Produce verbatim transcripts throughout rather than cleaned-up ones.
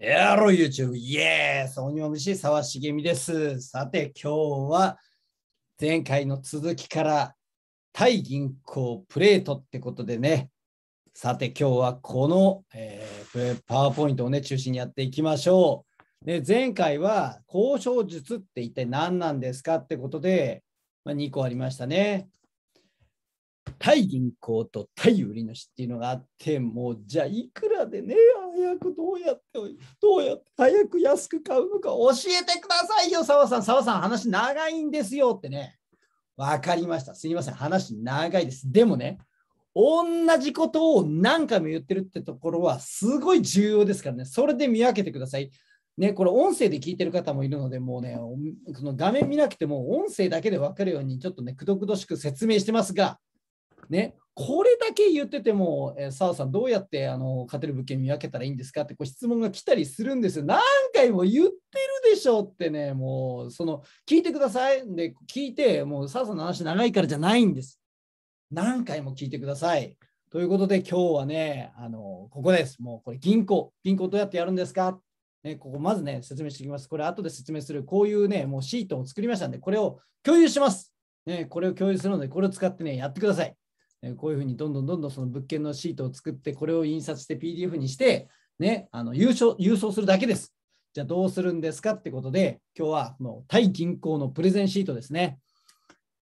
やろう YouTube、イエースお庭虫沢茂美です。さて、今日は前回の続きから対銀行プレートってことでね、さて今日はこの、えー、パワーポイントをね、中心にやっていきましょう。で、前回は交渉術って一体何なんですかってことで、まあ、にこありましたね。対銀行と対売り主っていうのがあって、もうじゃあいくらでね、早くどうやって、どうやって早く安く買うのか教えてくださいよ、澤さん、澤さん、話長いんですよってね、わかりました。すいません、話長いです。でもね、同じことを何回も言ってるってところはすごい重要ですからね、それで見分けてください。ね、これ音声で聞いてる方もいるので、もうね、この画面見なくても音声だけでわかるように、ちょっとね、くどくどしく説明してますが、ね、これだけ言ってても、えー、澤さん、どうやってあの勝てる物件見分けたらいいんですかってこう質問が来たりするんですよ。何回も言ってるでしょってね、もうその聞いてください。で、聞いて、もう澤さんの話長いからじゃないんです。何回も聞いてください。ということで、今日はね、あのここです。もうこれ、銀行、銀行どうやってやるんですか、ね、ここまずね、説明していきます。これ、後で説明する、こういうね、もうシートを作りましたんで、これを共有します。ね、これを共有するので、これを使ってね、やってください。こういうふうにどんどんどんどんその物件のシートを作って、これを印刷して ピーディーエフ にして、ね、あの郵送、郵送するだけです。じゃあどうするんですかってことで、今日はもう対銀行のプレゼンシートですね。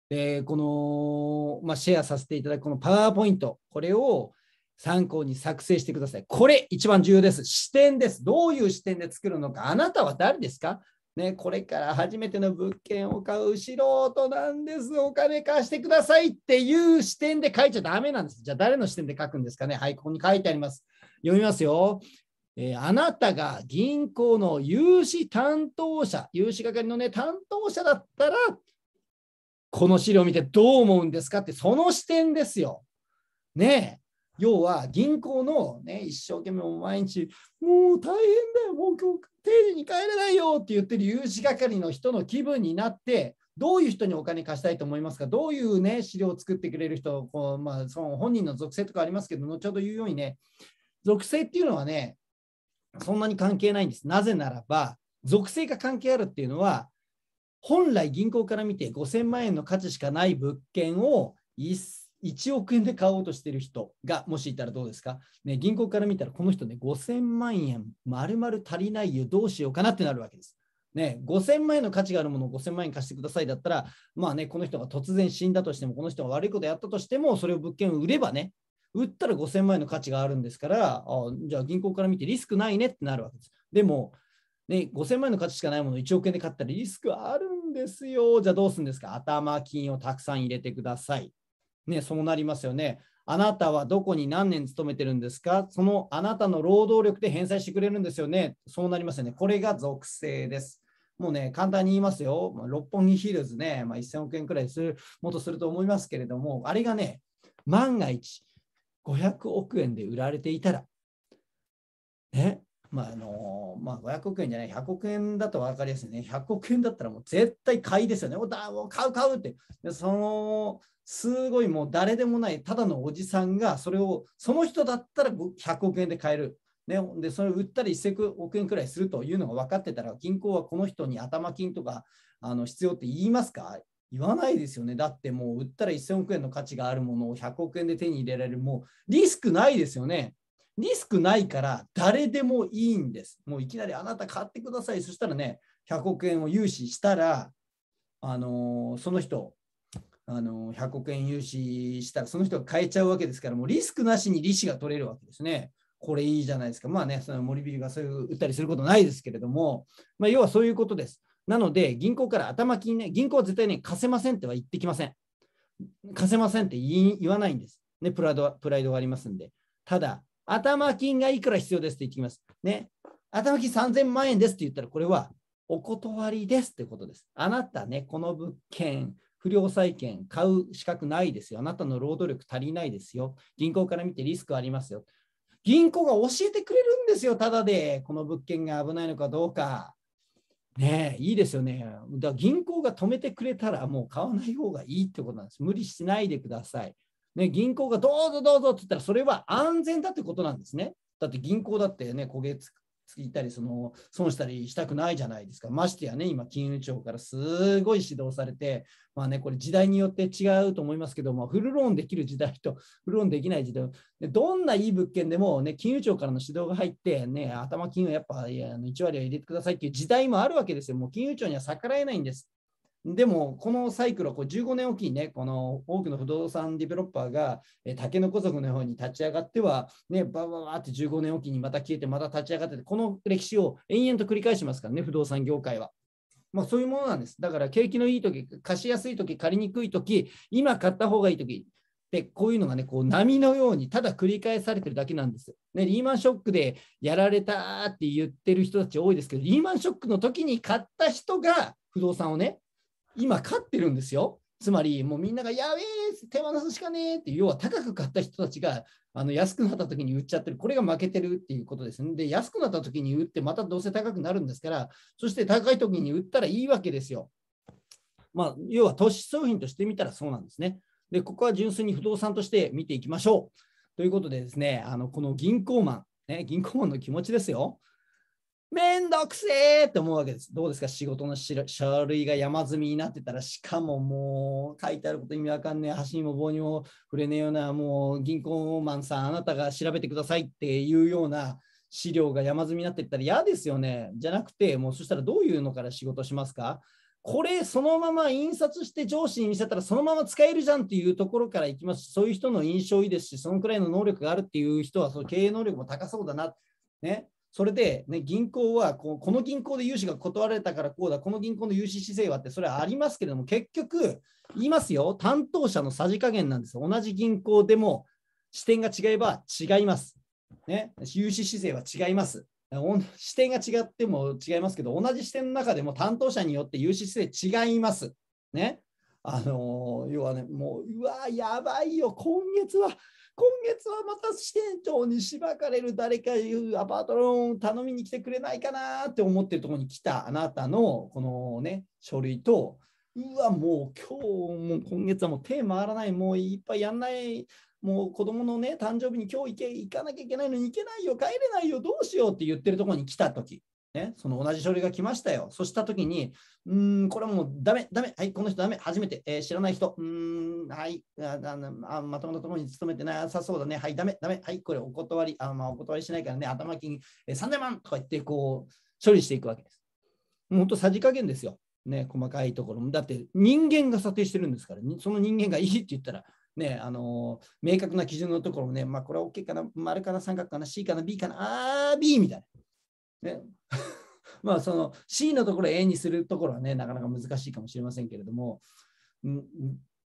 で、この、まあ、シェアさせていただくこのパワーポイント、これを参考に作成してください。これ一番重要です。視点です。どういう視点で作るのか。あなたは誰ですかね、これから初めての物件を買う素人なんです、お金貸してくださいっていう視点で書いちゃダメなんです。じゃあ誰の視点で書くんですかね。はい、ここに書いてあります。読みますよ。えー、あなたが銀行の融資担当者、融資係の、ね、担当者だったら、この資料を見てどう思うんですかって、その視点ですよ。ねえ。要は銀行の、ね、一生懸命毎日もう大変だよ、もう今日定時に帰れないよって言ってる融資係の人の気分になって、どういう人にお金貸したいと思いますか、どういう、ね、資料を作ってくれる人、こうまあ、その本人の属性とかありますけど、後ほど言うようにね、属性っていうのはね、そんなに関係ないんです。なぜならば、属性が関係あるっていうのは、本来銀行から見てごせんまんえんの価値しかない物件をいちおくえんで買おうとしている人がもしいたらどうですか、ね、銀行から見たらこの人ね、ごせんまんえん丸々足りないよ、どうしようかなってなるわけです。ね、ごせんまんえんの価値があるものをごせんまんえん貸してくださいだったら、まあね、この人が突然死んだとしても、この人が悪いことやったとしても、それを物件を売ればね、売ったらごせんまんえんの価値があるんですから、あ、じゃあ銀行から見てリスクないねってなるわけです。でも、ね、ごせんまんえんの価値しかないものをいちおくえんで買ったらリスクあるんですよ。じゃあどうするんですか、頭金をたくさん入れてください。ね、そうなりますよね。あなたはどこに何年勤めてるんですか、そのあなたの労働力で返済してくれるんですよね。そうなりますよね。これが属性です。もうね、簡単に言いますよ。六本木ヒルズね、まあ、せんおくえんくらいする、もっとすると思いますけれども、あれがね、万が一ごひゃくおくえんで売られていたら、ね、まああのまあ、ごひゃくおくえんじゃない、ひゃくおくえんだと分かりやすいね。ひゃくおくえんだったらもう絶対買いですよね。おだ、もう買う買うって。で、そのすごいもう誰でもないただのおじさんがそれをその人だったらひゃくおくえんで買える、ね、でそれを売ったらせんおくえんくらいするというのが分かってたら銀行はこの人に頭金とかあの必要って言いますか、言わないですよね。だってもう売ったらせんおくえんの価値があるものをひゃくおくえんで手に入れられる、もうリスクないですよね。リスクないから誰でもいいんです。もういきなりあなた買ってください、そしたらねひゃくおくえんを融資したらあのその人あのひゃくおくえん融資したらその人が買えちゃうわけですから、もうリスクなしに利子が取れるわけですね。これいいじゃないですか。まあね、その森ビルがそういう売ったりすることないですけれども、まあ、要はそういうことです。なので銀行から頭金ね、銀行は絶対ね、貸せませんっては言ってきません。貸せませんって 言, 言わないんです、ね、プライド。プライドがありますんで。ただ、頭金がいくら必要ですって言ってきます。ね、頭金さんぜんまんえんですって言ったら、これはお断りですってことです。あなたね、この物件、不良債権買う資格ないですよ。あなたの労働力足りないですよ。銀行から見てリスクありますよ。銀行が教えてくれるんですよ。ただで、この物件が危ないのかどうか。ねえ、いいですよね。だから銀行が止めてくれたらもう買わない方がいいってことなんです。無理しないでください。ね、銀行がどうぞどうぞって言ったら、それは安全だってことなんですね。だって銀行だってね、焦げつついたりその損したりしたくないじゃないですか。ましてやね、今金融庁からすごい指導されて、まあね、これ時代によって違うと思いますけども、フルローンできる時代とフルローンできない時代で、どんないい物件でも、ね、金融庁からの指導が入って、ね、頭金をやっぱいやいち割は入れてくださいっていう時代もあるわけですよ。もう金融庁には逆らえないんです。でも、このサイクルはこうじゅうごねんおきにね、この多くの不動産ディベロッパーが、タケノコ族のように立ち上がっては、ね、ばばばってじゅうごねんおきにまた消えて、また立ち上がって、この歴史を延々と繰り返しますからね、不動産業界は。まあ、そういうものなんです。だから、景気のいいとき、貸しやすいとき、借りにくいとき、今買った方がいいとき。でこういうのがね、こう波のようにただ繰り返されてるだけなんですよ、ね。リーマンショックでやられたって言ってる人たち多いですけど、リーマンショックの時に買った人が不動産をね、今買ってるんですよ。つまり、もうみんながやべえ、手放すしかねえって、要は高く買った人たちがあの安くなった時に売っちゃってる。これが負けてるっていうことですね。で、安くなった時に売って、またどうせ高くなるんですから、そして高い時に売ったらいいわけですよ。まあ、要は投資商品としてみたらそうなんですね。で、ここは純粋に不動産として見ていきましょう。ということでですね、あのこの銀行マン、ね、銀行マンの気持ちですよ。めんどくせえって思うわけです。どうですか、仕事の書類が山積みになってたら、しかももう書いてあること意味わかんねえ、箸にも棒にも触れねえような、もう銀行マンさん、あなたが調べてくださいっていうような資料が山積みになっていったら嫌ですよね。じゃなくて、もうそしたらどういうのから仕事しますか。これそのまま印刷して上司に見せたらそのまま使えるじゃんっていうところからいきます。そういう人の印象いいですし、そのくらいの能力があるっていう人はその経営能力も高そうだな、ね、それで、ね、銀行はこうこの銀行で融資が断られたからこうだ、この銀行の融資姿勢はって、それはありますけれども、結局言いますよ、担当者のさじ加減なんです。同じ銀行でも視点が違えば違います、ね、融資姿勢は違います。視点が違っても違いますけど、同じ視点の中でも担当者によって融資姿勢違います。ね。あのー、要はね、もう、うわー、やばいよ、今月は、今月はまた支店長にしばかれる、誰かいうアパートローン頼みに来てくれないかなって思ってるところに来たあなたの、このね、書類と、うわ、もう今日、もう今月はもう手回らない、もういっぱいやんない。もう子供のね、誕生日に今日行け、行かなきゃいけないのに行けないよ、帰れないよ、どうしようって言ってるところに来たとき、ね、その同じ書類が来ましたよ。そうしたときに、うーん、これはもうダメ、ダメ、はい、この人ダメ、初めて、えー、知らない人、うーん、はい、ああまともなところに勤めてなさそうだね、はい、ダメ、ダメ、はい、これお断り、あまあお断りしないからね、頭金、えー、さんぜんまんとか言って、こう、処理していくわけです。本当、さじ加減ですよ。ね、細かいところも。だって、人間が査定してるんですから、その人間がいいって言ったら、ね、あのー、明確な基準のところもね、まあ、これは OK かな、丸かな、三角かな、C かな、B かな、あー、B みたいな。ね、まあその C のところを A にするところはね、なかなか難しいかもしれませんけれども、ん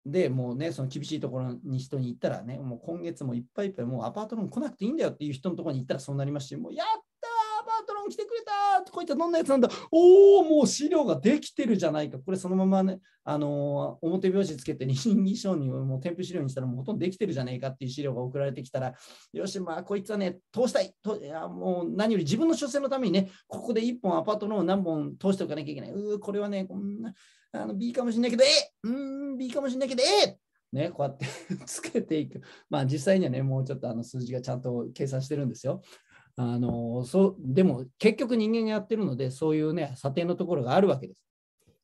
で、もうね、その厳しいところに人に行ったらね、もう今月もいっぱいいっぱい、もうアパートローン来なくていいんだよっていう人のところに行ったらそうなりますし、もうやったー、アパートローン来てくれたー、こういったどんなやつなんだ、おー、もう資料ができてるじゃないか、これそのままね、あのー、表表紙つけて、倫理書にもう添付資料にしたら、もうほとんどできてるじゃないかっていう資料が送られてきたら、よし、まあ、こいつはね、通したい、といやもう何より自分の所詮のためにね、ここでいっぽんアパートローンを何本通しておかなきゃいけない、うー、これはね、こんなあの B かもしれないけど、えうーん、B かもしれないけど、えね、こうやってつけていく。まあ、実際にはね、もうちょっとあの数字がちゃんと計算してるんですよ。あのそうでも結局人間がやってるので、そういうね、査定のところがあるわけです。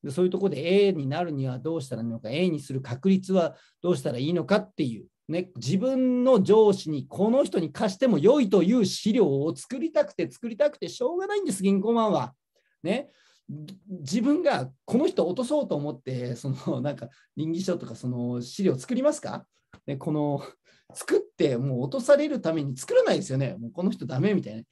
で、そういうところで A になるにはどうしたらいいのか、A にする確率はどうしたらいいのかっていう、ね、自分の上司にこの人に貸しても良いという資料を作りたくて作りたくてしょうがないんです、銀行マンは。ね、自分がこの人を落とそうと思って、そのなんか倫理書とかその資料を作りますか、ね、この作ってもう落とされるために作らないですよね。もうこの人ダメみたいな。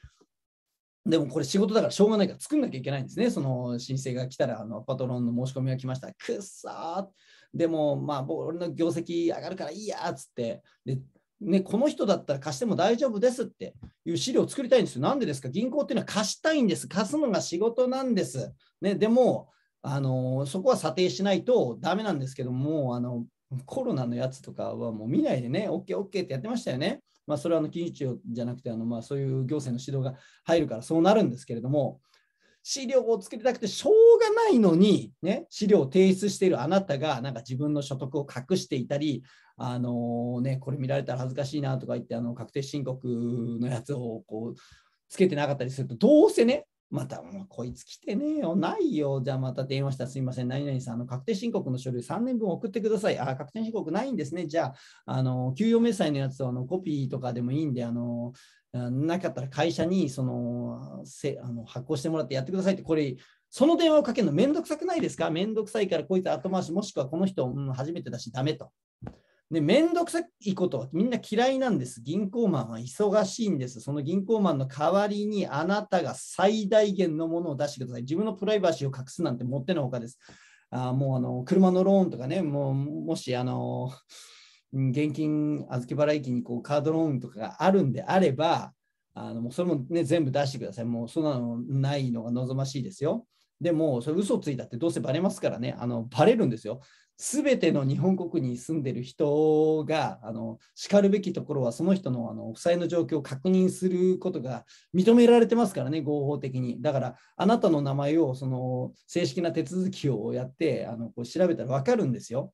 でもこれ仕事だからしょうがないから作んなきゃいけないんですね。その申請が来たら、あのパトロンの申し込みが来ました。くっさー。でもまあ俺の業績上がるからいいやーっつって。でね、この人だったら貸しても大丈夫ですっていう資料を作りたいんですよ。なんでですか？銀行っていうのは貸したいんです。貸すのが仕事なんです。ね、でも、あのー、そこは査定しないとダメなんですけども、あのコロナのやつとかはもう見ないでね、OK、OK ってやってましたよね。まあ、それはあの金融庁じゃなくて、あのまあそういう行政の指導が入るからそうなるんですけれども、資料を作りたくてしょうがないのに、ね、資料を提出しているあなたが、なんか自分の所得を隠していたり、あのーね、これ見られたら恥ずかしいなとか言って、あの確定申告のやつをこうつけてなかったりすると、どうせね、またこいつ来てねえよ、ないよ、じゃあまた電話したらすみません、何々さん、あの確定申告の書類さんねんぶん送ってください、あ、確定申告ないんですね、じゃあ、あの給与明細のやつをあのコピーとかでもいいんで、あのなかったら会社にそのせあの発行してもらってやってくださいって、これ、その電話をかけるのめんどくさくないですか？めんどくさいからこいつ後回し、もしくはこの人、うん、初めてだし、ダメと。で、めんどくさいことはみんな嫌いなんです。銀行マンは忙しいんです。その銀行マンの代わりにあなたが最大限のものを出してください。自分のプライバシーを隠すなんてもってのほかです。あもうあの車のローンとかね、もうもしあの現金預け払い機にこうカードローンとかがあるんであれば、あのもうそれも、ね、全部出してください。もうそんなのないのが望ましいですよ。でも、それ嘘ついたってどうせバレますからね、あのバレるんですよ。すべての日本国に住んでいる人が、あの叱るべきところはその人のあの負債の状況を確認することが認められてますからね、合法的に。だから、あなたの名前をその正式な手続きをやってあのこう調べたら分かるんですよ。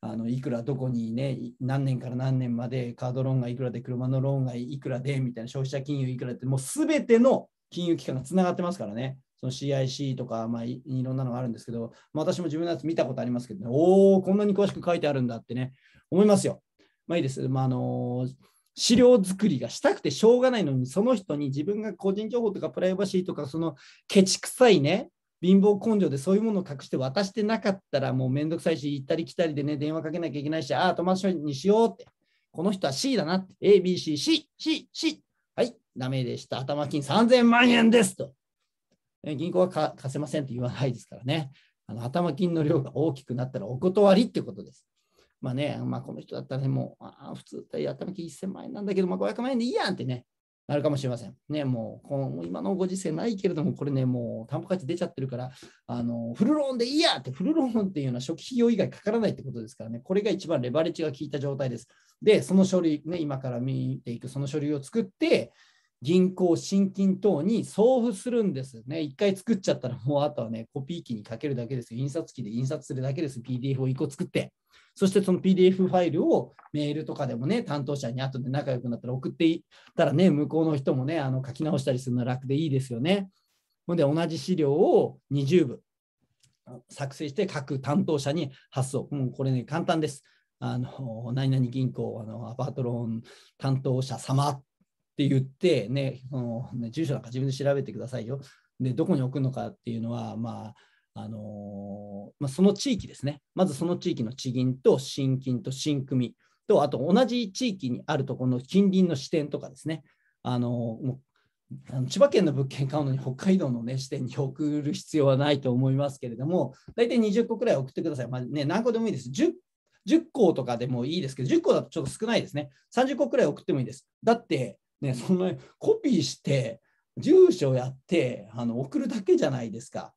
あのいくらどこにね、何年から何年までカードローンがいくらで、車のローンがいくらでみたいな、消費者金融いくらって、もうすべての金融機関がつながってますからね。その シーアイシー とか、まあ、いろんなのがあるんですけど、まあ、私も自分のやつ見たことありますけど、ね、おお、こんなに詳しく書いてあるんだってね、思いますよ。まあいいです。まああのー、資料作りがしたくてしょうがないのに、その人に自分が個人情報とかプライバシーとか、そのケチくさいね、貧乏根性でそういうものを隠して渡してなかったら、もうめんどくさいし、行ったり来たりでね、電話かけなきゃいけないし、ああ、友達にしようって、この人は C だなって、A、B、C、C、C、C、はい、ダメでした、頭金さんぜんまんえんですと。銀行は貸せませんって言わないですからね。あの頭金の量が大きくなったらお断りってことです。まあね、まあ、この人だったら、ね、もうあ普通だ頭金いっせんまんえんなんだけど、まあ、ごひゃくまんえんでいいやんってね、なるかもしれません。ね、もうこ今のご時世ないけれども、これね、もう担保価値出ちゃってるから、あのフルローンでいいやって、フルローンっていうのは初期費用以外かからないってことですからね、これが一番レバレッジが効いた状態です。で、その書類、ね、今から見ていくその書類を作って、銀行、信金等に送付するんですね。一回作っちゃったら、もうあとはね、コピー機にかけるだけです。印刷機で印刷するだけです。ピーディーエフ をいっこ作って。そしてその ピーディーエフ ファイルをメールとかでもね、担当者に後で仲良くなったら送っていったらね、向こうの人もね、あの書き直したりするのは楽でいいですよね。ほんで、同じ資料をにじゅうぶ作成して各担当者に発送。もうこれね、簡単です。あの、何々銀行、あのアパートローン担当者様。って言って、ね、そのね、住所なんか自分で調べてくださいよ。で、どこに置くのかっていうのは、まああのまあ、その地域ですね。まずその地域の地銀と信金と信組と、あと同じ地域にあるところの近隣の支店とかですね。あのもうあの千葉県の物件買うのに北海道の、ね、支店に送る必要はないと思いますけれども、大体にじゅっこくらい送ってください。まあね、何個でもいいです。じゅっことかでもいいですけど、じゅっこだとちょっと少ないですね。さんじゅっこくらい送ってもいいです。だってね、そのコピーして、住所やってあの送るだけじゃないですか。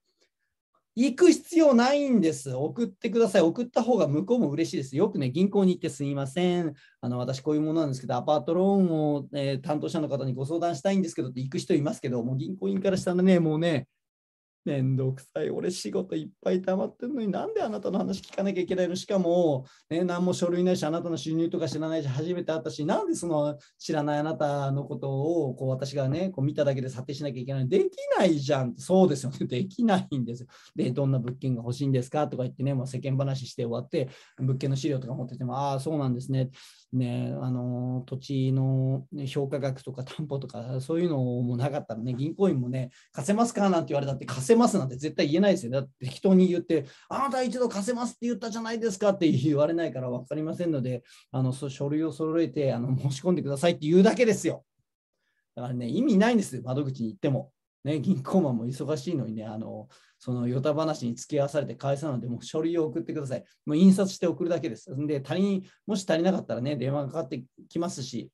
行く必要ないんです。送ってください。送った方が向こうも嬉しいです。よくね、銀行に行ってすいません。あの私、こういうものなんですけど、アパートローンを、えー、担当者の方にご相談したいんですけどって行く人いますけど、もう銀行員からしたらね、もうね、めんどくさい。俺、仕事いっぱい溜まってるのに、なんであなたの話聞かなきゃいけないの？しかも、ね、何も書類ないし、あなたの収入とか知らないし、初めて会ったし、なんでその知らないあなたのことをこう私がね、こう見ただけで査定しなきゃいけないの？できないじゃん。そうですよね。できないんですよ。で、どんな物件が欲しいんですかとか言ってね、もう世間話して終わって、物件の資料とか持ってても、ああ、そうなんですね。ね、あの土地の評価額とか担保とかそういうのもなかったらね、銀行員もね、貸せますかなんて言われたって、貸せますなんて絶対言えないですよ。だって適当に言って、あなた一度貸せますって言ったじゃないですかって言われないから分かりませんので、あのそ書類を揃えてあの申し込んでくださいって言うだけですよ。だからね、意味ないんですよ、窓口に行っても。ね、銀行マンも忙しいのにね、あのその与太話に付き合わされて返さないで、もう書類を送ってください。もう印刷して送るだけです。で、足りもし足りなかったらね、電話がかかってきますし、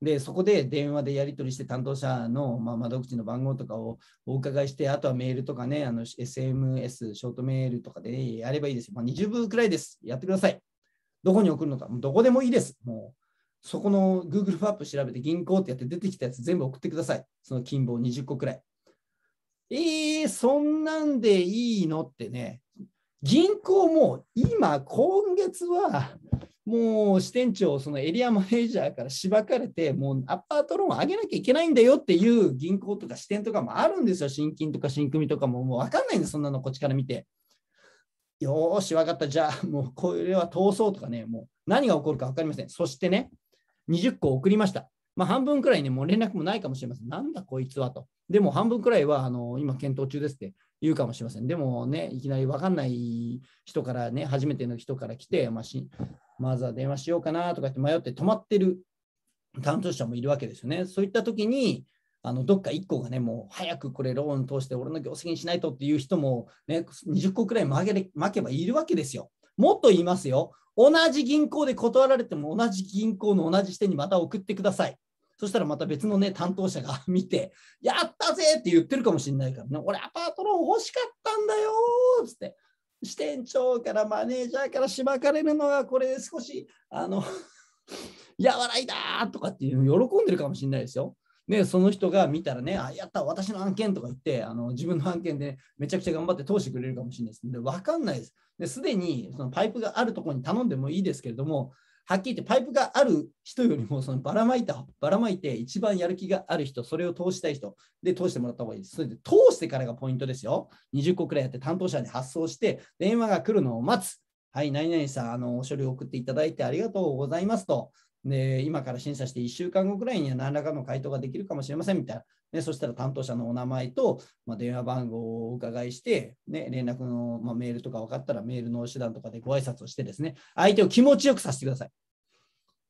で、そこで電話でやり取りして、担当者の、まあ、窓口の番号とかをお伺いして、あとはメールとかね、エスエムエス、ショートメールとかで、ね、やればいいです。まあ、にじゅうぶくらいです。やってください。どこに送るのか、どこでもいいです。もうそこの Google マップ調べて、銀行ってやって出てきたやつ全部送ってください。その金棒にじゅっこくらい。えー、そんなんでいいのってね、銀行も今、今月はもう支店長、そのエリアマネージャーからしばかれて、もうアパートローン上げなきゃいけないんだよっていう銀行とか支店とかもあるんですよ。新金とか新組とかももう分かんないんです、そんなのこっちから見て。よーし、分かった、じゃあもうこれは通そうとかね、もう何が起こるか分かりません。そしてね、にじゅっこ送りました。まあ、半分くらいね、もう連絡もないかもしれません。なんだこいつはと。でも半分くらいはあの今検討中ですって言うかもしれません。でもね、いきなり分かんない人からね、初めての人から来て、まあ、しまずは電話しようかなとかって迷って止まってる担当者もいるわけですよね。そういった時に、あのどっかいっこがね、もう早くこれローン通して俺の業績にしないとっていう人も、ね、にじゅっこくらい負け、負けばいるわけですよ。もっと言いますよ。同じ銀行で断られても同じ銀行の同じ支店にまた送ってください。そしたらまた別のね、担当者が見て、やったぜって言ってるかもしれないからね、俺アパートローン欲しかったんだよーつって、支店長からマネージャーからしばかれるのがこれ少し、あの、和らいだーとかっていうのを喜んでるかもしれないですよ。ね、その人が見たらね、あ、やった、私の案件とか言って、あの自分の案件で、ね、めちゃくちゃ頑張って通してくれるかもしれないです。で、分かんないです。で、すでにそのパイプがあるところに頼んでもいいですけれども、はっきり言ってパイプがある人よりもそのばらまいた、ばらまいて一番やる気がある人、それを通したい人で通してもらった方がいいです。それで通してからがポイントですよ。にじゅっこくらいやって担当者に発送して、電話が来るのを待つ。はい、何々さん、あの書類を送っていただいてありがとうございますと。で今から審査していっしゅうかんごくらいには何らかの回答ができるかもしれませんみたいな、ね、そしたら担当者のお名前と、まあ、電話番号をお伺いして、ね、連絡の、まあ、メールとか分かったらメールの手段とかでご挨拶をしてですね、相手を気持ちよくさせてください。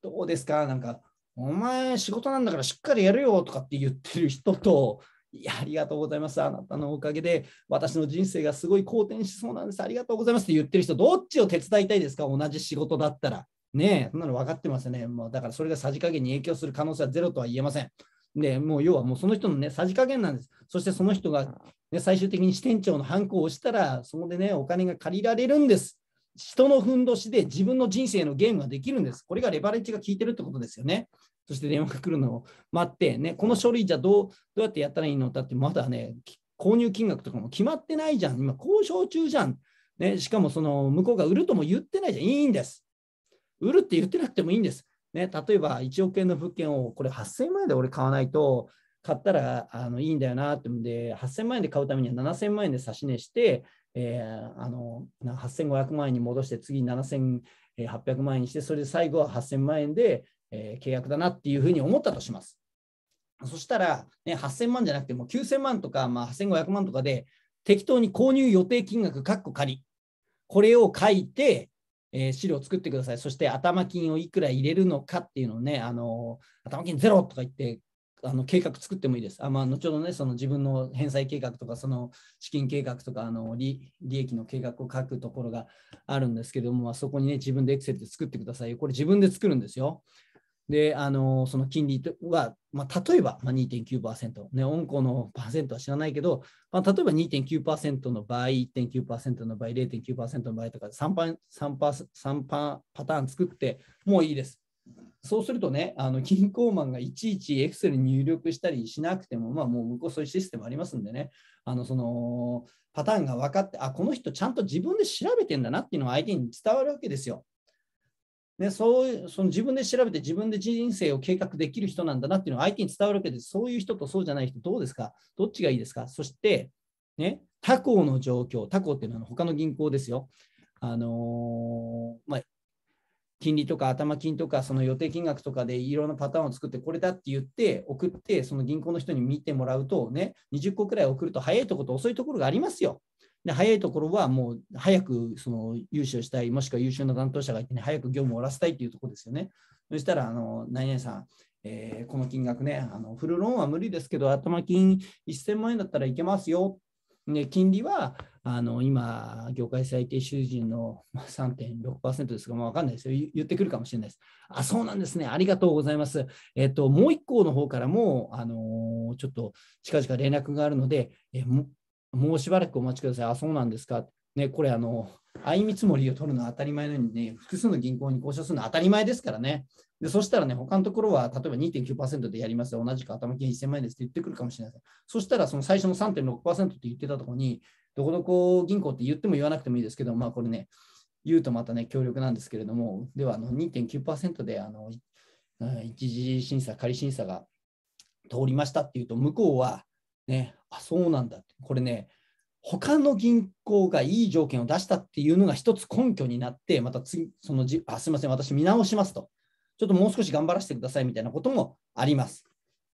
どうですか、なんか、お前仕事なんだからしっかりやるよとかって言ってる人と、いや、ありがとうございます。あなたのおかげで私の人生がすごい好転しそうなんです。ありがとうございますって言ってる人、どっちを手伝いたいですか、同じ仕事だったら。ねえ、そんなの分かってますね。まあ、だからそれがさじ加減に影響する可能性はゼロとは言えません。で、もう要はもうその人のね、さじ加減なんです。そしてその人が、ね、最終的に支店長のハンコを押したら、そこでね、お金が借りられるんです。人のふんどしで自分の人生のゲームができるんです。これがレバレッジが効いてるってことですよね。そして電話が来るのを待って、ね、この書類じゃどう、どうやってやったらいいのだって、まだね、購入金額とかも決まってないじゃん。今、交渉中じゃん。ね、しかもその向こうが売るとも言ってないじゃん。いいんです。売るって言ってなくてもいいんです。ね、例えばいちおくえんの物件をこれはっせんまんえんで俺買わないと買ったらあのいいんだよなってんで、はっせんまんえんで買うためにはななせんまんえんで差し値して、えー、あのはっせんごひゃくまんえんに戻して次ななせんはっぴゃくまんえんにして、それで最後ははっせんまんえんで、えー、契約だなっていうふうに思ったとします。そしたら、ね、はっせんまんじゃなくてもきゅうせんまんとか、まあ、はっせんごひゃくまんとかで適当に購入予定金額かっこ仮これを書いてえー、資料を作ってください。そして頭金をいくら入れるのかっていうのをね、あの頭金ゼロとか言ってあの計画作ってもいいです。あ、まあ、後ほどね、その自分の返済計画とか、その資金計画とかあの 利, 利益の計画を書くところがあるんですけども、そこにね、自分で Excel で作ってください。これ自分で作るんですよ。で、あのその金利は、まあ、例えば、まあ、にてんきゅうパーセント、ね、温厚のパーセントは知らないけど、まあ、例えば にてんきゅうパーセント の場合、いってんきゅうパーセント の場合、れいてんきゅうパーセント の場合とかさんパターン作ってもういいです。そうするとね、あの銀行マンがいちいち Excel に入力したりしなくても、まあ、もう向こうそういうシステムありますんでね、あのそのパターンが分かって、あ、この人ちゃんと自分で調べてんだなっていうのが相手に伝わるわけですよ。ね、そういうその自分で調べて自分で人生を計画できる人なんだなっていうのは相手に伝わるわけです。そういう人とそうじゃない人、どうですか？どっちがいいですか？そして、ね、他行の状況、他行っていうのは他の銀行ですよ。あのーまあ、金利とか頭金とかその予定金額とかでいろんなパターンを作ってこれだって言って送ってその銀行の人に見てもらうと、ね、にじゅっこくらい送ると早いところと遅いところがありますよ。で早いところはもう早くその融資をしたい、もしくは優秀な担当者がいて、ね、早く業務を終わらせたいというところですよね。そしたら、あの何々さん、えー、この金額ね、あのフルローンは無理ですけど、頭金いっせんまんえんだったらいけますよ。で金利はあの今、業界最低水準の さんてんろくパーセント ですが、まあ、分かんないですよ。言ってくるかもしれないです。あ、そうなんですね。ありがとうございます。えっと、もう一個の方からも、あのちょっと近々連絡があるので、えーもうしばらくお待ちください。あ、そうなんですか。ね、これ、あの、相見積もりを取るのは当たり前のようにね、複数の銀行に交渉するのは当たり前ですからね。で、そしたらね、他のところは、例えば にてんきゅうパーセント でやりますよ。同じく頭金いっせんまんえんですって言ってくるかもしれません。そしたら、その最初の さんてんろくパーセント って言ってたところに、どこどこ銀行って言っても言わなくてもいいですけど、まあ、これね、言うとまたね強力なんですけれども、ではあの にてんきゅうパーセント であの一次審査仮審査が通りましたっていうと、向こうはね、あ、そうなんだって、これね他の銀行がいい条件を出したっていうのが一つ根拠になって、また次そのじあすみません私見直しますと、ちょっともう少し頑張らせてくださいみたいなこともあります。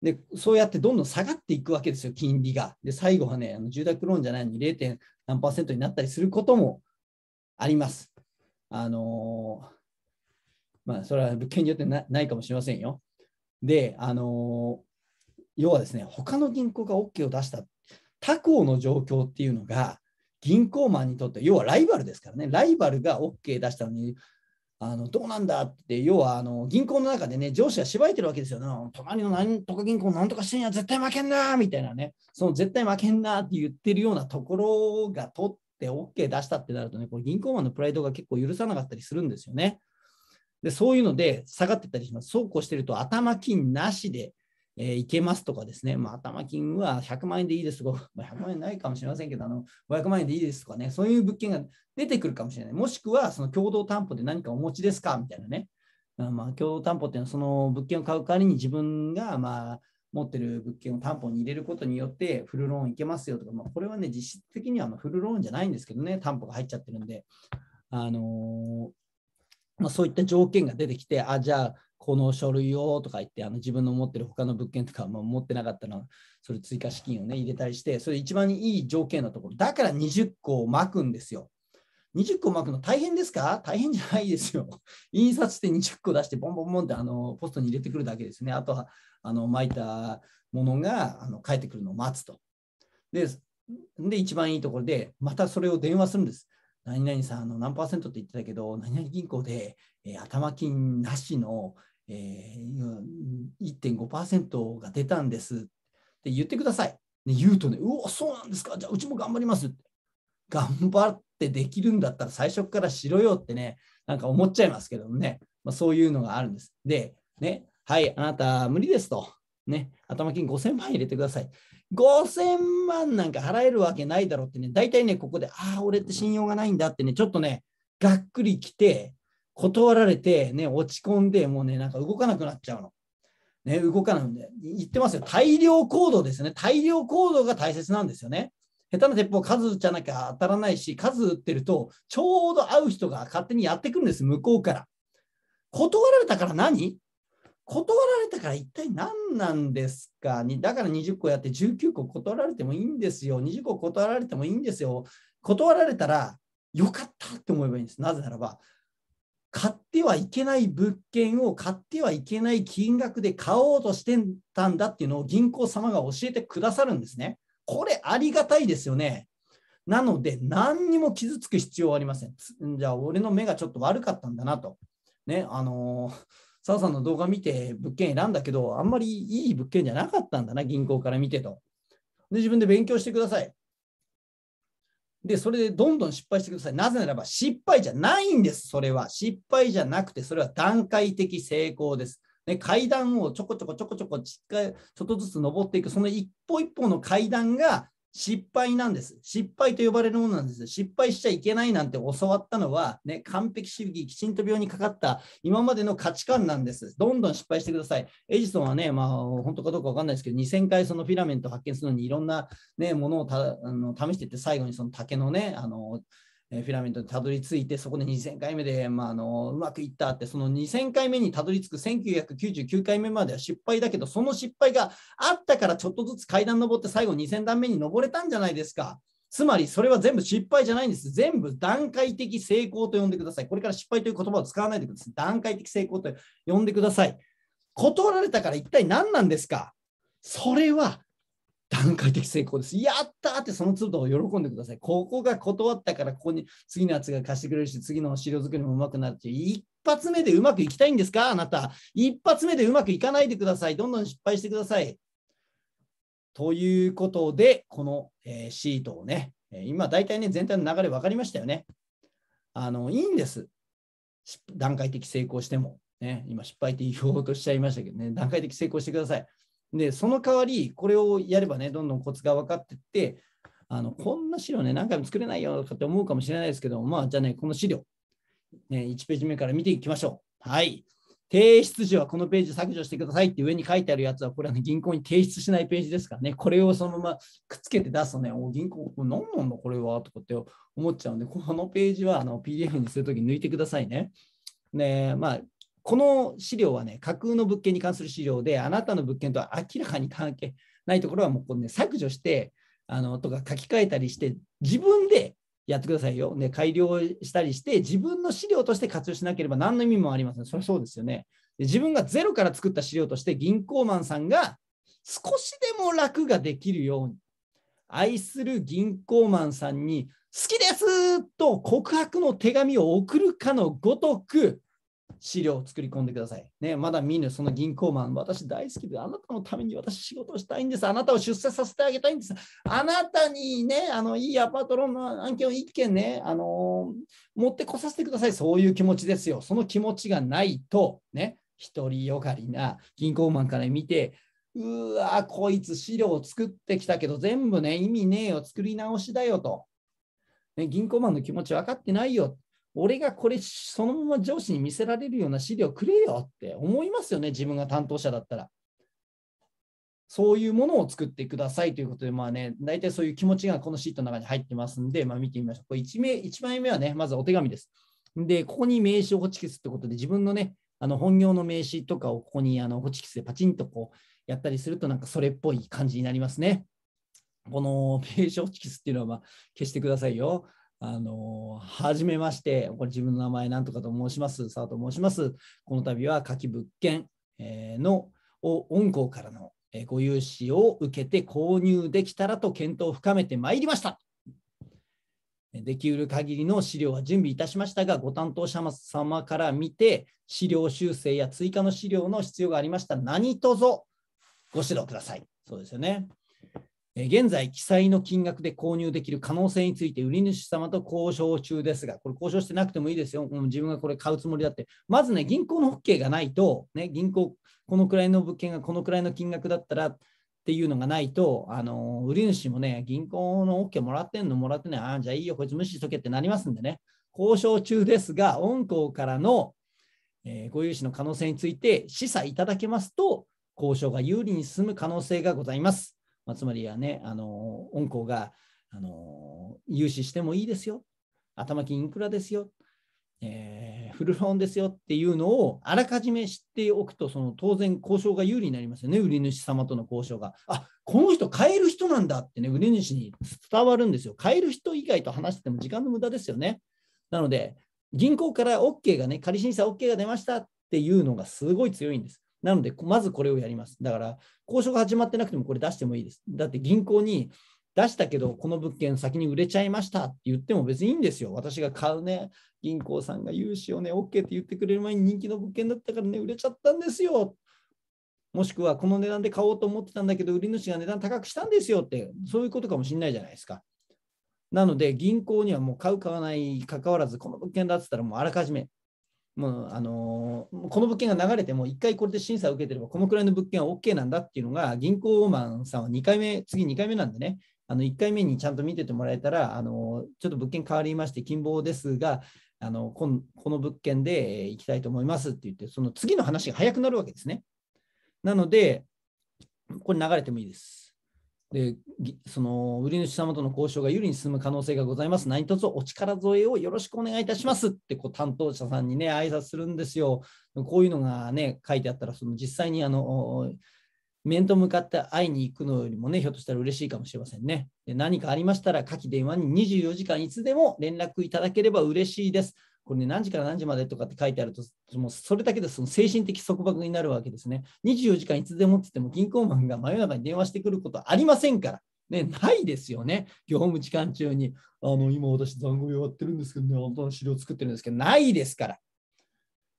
でそうやってどんどん下がっていくわけですよ、金利が。で最後はね、あの住宅ローンじゃないのに れい. 何パーセントになったりすることもあります。あのー、まあそれは物件によって な, ないかもしれませんよ。であのー、要はですね、他の銀行が OK を出した他行の状況っていうのが銀行マンにとって、要はライバルですからね、ライバルが OK 出したのにあのどうなんだって、要はあの銀行の中でね上司がしばいてるわけですよ、ね、隣のなんとか銀行なんとかしてんや絶対負けんなみたいなね、その絶対負けんなって言ってるようなところが取って OK 出したってなるとね、これ銀行マンのプライドが結構許さなかったりするんですよね。でそういうので下がってったりします。そうこうしてると頭金なしでえー、いけますとかですね、まあ、頭金はひゃくまんえんでいいですとか、まあ、ひゃくまんえんないかもしれませんけど、あのごひゃくまんえんでいいですとかね、そういう物件が出てくるかもしれない。もしくは、その共同担保で何かお持ちですかみたいなね、あまあ共同担保っていうのは、その物件を買う代わりに自分がまあ持ってる物件を担保に入れることによって、フルローンいけますよとか、まあ、これはね、実質的にはまあフルローンじゃないんですけどね、担保が入っちゃってるんで、あのーまあ、そういった条件が出てきて、あ、じゃあ、この書類をとか言って、あの自分の持ってる他の物件とか、まあ、持ってなかったのそれ追加資金をね入れたりして、それ一番いい条件のところだからにじゅっこを巻くんですよ。にじゅっこ巻くの大変ですか？大変じゃないですよ。印刷してにじゅっこ出してボンボンボンってあのポストに入れてくるだけですね。あとはあの巻いたものがあの帰ってくるのを待つと。で、で一番いいところでまたそれを電話するんです。何々さんあの何パーセントって言ってたけど、何々銀行で、えー、頭金なしのえー、いってんごパーセント が出たんですって言ってください。で言うとね、うお、そうなんですか、じゃあうちも頑張りますって。頑張ってできるんだったら最初からしろよってね、なんか思っちゃいますけどもね、まあ、そういうのがあるんです。で、ね、はい、あなた無理ですと、ね、頭金ごせんまん入れてください。ごせんまんなんか払えるわけないだろうってね、大体ね、ここで、ああ、俺って信用がないんだってね、ちょっとね、がっくりきて、断られて、ね、落ち込んで、もうね、なんか動かなくなっちゃうの。ね、動かないんで、言ってますよ。大量行動ですね。大量行動が大切なんですよね。下手な鉄砲数じゃなきゃ当たらないし、数打ってると、ちょうど会う人が勝手にやってくるんです、向こうから。断られたから何？断られたから一体何なんですか？にだからにじゅっこやってじゅうきゅうこ断られてもいいんですよ。にじゅっこ断られてもいいんですよ。断られたら、よかったって思えばいいんです。なぜならば、買ってはいけない物件を買ってはいけない金額で買おうとしてたんだっていうのを銀行様が教えてくださるんですね。これありがたいですよね。なので何にも傷つく必要はありません。じゃあ俺の目がちょっと悪かったんだなと。ね、あのー、澤さんの動画見て物件選んだけど、あんまりいい物件じゃなかったんだな、銀行から見てと。で、自分で勉強してください。で、それでどんどん失敗してください。なぜならば失敗じゃないんです。それは失敗じゃなくて、それは段階的成功です。ね、階段をちょこちょこちょこちょこちょっとずつ登っていく、その一歩一歩の階段が失敗なんです。失敗と呼ばれるものなんです。失敗しちゃいけないなんて教わったのは、ね、完璧主義、きちんと病にかかった今までの価値観なんです。どんどん失敗してください。エジソンはね、まあ、本当かどうか分かんないですけど、にせんかいそのフィラメントを発見するのにいろんな、ね、ものをたあの試していって、最後にその竹のね、あのフィラメントにたどり着いて、そこでにせんかいめで、まあ、あのうまくいったって、そのにせんかいめにたどり着くせんきゅうひゃくきゅうじゅうきゅうかいめまでは失敗だけど、その失敗があったからちょっとずつ階段登って最後にせんだんめに登れたんじゃないですか。つまりそれは全部失敗じゃないんです。全部段階的成功と呼んでください。これから失敗という言葉を使わないでください。段階的成功と呼んでください。断られたから一体何なんですか？それは段階的成功です。やったーってその都度喜んでください。ここが断ったから、ここに次のやつが貸してくれるし、次の資料作りもうまくなって、一発目でうまくいきたいんですか？あなた。一発目でうまくいかないでください。どんどん失敗してください。ということで、この、えー、シートをね、今大体ね、全体の流れ分かりましたよね。あの、いいんです。段階的成功しても。ね、今失敗って言おうとしちゃいましたけどね、段階的成功してください。でその代わり、これをやればね、どんどんコツが分かっていって、あのこんな資料ね、何回も作れないよとかって思うかもしれないですけど、まあ、じゃあね、この資料、ね、いちページ目から見ていきましょう。はい。提出時はこのページ削除してくださいって上に書いてあるやつは、これは、ね、銀行に提出しないページですからね、これをそのままくっつけて出すとね、お銀行、何なんだこれはとかって思っちゃうんで、このページはあの ピーディーエフ にするとき抜いてくださいね。ね、まあ、この資料はね、架空の物件に関する資料で、あなたの物件とは明らかに関係ないところはもうこれ、ね、削除してあのとか書き換えたりして、自分でやってくださいよ、ね。改良したりして、自分の資料として活用しなければ何の意味もありません。それはそうですよね。で、自分がゼロから作った資料として、銀行マンさんが少しでも楽ができるように、愛する銀行マンさんに、好きですと告白の手紙を送るかのごとく、資料を作り込んでください。ね、まだ見ぬその銀行マン、私大好きで、あなたのために私仕事をしたいんです。あなたを出世させてあげたいんです。あなたにね、あのいいアパートローンの案件を一件ね、あのー、持ってこさせてください。そういう気持ちですよ。その気持ちがないと、ね、独りよがりな銀行マンから見て、うわ、こいつ資料を作ってきたけど、全部ね、意味ねえよ、作り直しだよと。ね、銀行マンの気持ち分かってないよ。俺がこれそのまま上司に見せられるような資料くれよって思いますよね、自分が担当者だったら。そういうものを作ってくださいということで、まあね、大体そういう気持ちがこのシートの中に入ってますんで、まあ、見てみましょう。これ 1, 名1枚目はね、まずお手紙です。で、ここに名刺をホチキスってことで、自分のね、あの本業の名刺とかをここにあのホチキスでパチンとこうやったりすると、なんかそれっぽい感じになりますね。この名刺ホチキスっていうのはまあ消してくださいよ。あのはじめまして、これ自分の名前なんとかと申します、澤と申します。この度は下記物件の御行からのご融資を受けて購入できたらと検討を深めてまいりました。できうる限りの資料は準備いたしましたが、ご担当者様から見て、資料修正や追加の資料の必要がありました。何卒ご指導ください。そうですよね。現在、記載の金額で購入できる可能性について、売り主様と交渉中ですが、これ、交渉してなくてもいいですよ、もう自分がこれ買うつもりだって、まずね、銀行の OK がないと、ね、銀行、このくらいの物件がこのくらいの金額だったらっていうのがないと、あの売り主もね、銀行の OK もらってんの、もらってない、ああ、じゃあいいよ、こいつ無視しとけってなりますんでね、交渉中ですが、御行からの、えー、ご融資の可能性について、示唆いただけますと、交渉が有利に進む可能性がございます。まあ、つまりはね、あの御行があの融資してもいいですよ、頭金いくらですよ、えー、フルローンですよっていうのをあらかじめ知っておくと、その当然、交渉が有利になりますよね、売り主様との交渉が。あ、この人、買える人なんだってね、売り主に伝わるんですよ。買える人以外と話してても時間の無駄ですよね。なので、銀行から OK がね、仮審査 OK が出ましたっていうのがすごい強いんです。なので、まずこれをやります。だから、交渉が始まってなくてもこれ出してもいいです。だって銀行に出したけど、この物件先に売れちゃいましたって言っても別にいいんですよ。私が買うね、銀行さんが融資をね、OK って言ってくれる前に人気の物件だったからね、売れちゃったんですよ。もしくは、この値段で買おうと思ってたんだけど、売り主が値段高くしたんですよって、そういうことかもしれないじゃないですか。なので、銀行にはもう買う、買わない、関わらず、この物件だって言ったらもうあらかじめ。もうあのー、この物件が流れても、いっかいこれで審査を受けてれば、このくらいの物件は OK なんだっていうのが、銀行マンさんはにかいめ、次にかいめなんでね、あのいっかいめにちゃんと見ててもらえたら、あのー、ちょっと物件変わりまして、金棒ですが、あのー、この、この物件で行きたいと思いますって言って、その次の話が早くなるわけですね。なので、これ流れてもいいです。で、その売り主様との交渉が有利に進む可能性がございます。何卒お力添えをよろしくお願いいたしますってこう担当者さんにね、挨拶するんですよ。こういうのがね、書いてあったら、その実際にあの面と向かって会いに行くのよりもね、ひょっとしたら嬉しいかもしれませんね。で、何かありましたら、下記電話ににじゅうよじかんいつでも連絡いただければ嬉しいです。これね、何時から何時までとかって書いてあると、もうそれだけでその精神的束縛になるわけですね。にじゅうよじかんいつでもって言っても、銀行マンが真夜中に電話してくることはありませんから、ね、ないですよね。業務時間中に、あの今私、残業やってるんですけどね、本当の資料作ってるんですけど、ないですから。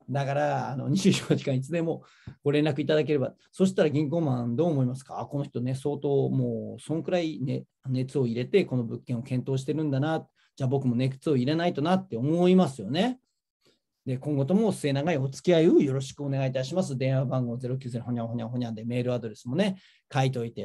だから、あのにじゅうよじかんいつでもご連絡いただければ、そしたら銀行マンどう思いますか？あ、この人ね、相当もう、そんくらい、ね、熱を入れて、この物件を検討してるんだな。じゃあ僕も熱を入れないとなって思いますよね。で、今後とも末永いお付き合いをよろしくお願いいたします。電話番号ゼロきゅうゼロほにゃほにゃほにゃでメールアドレスもね、書いておいて。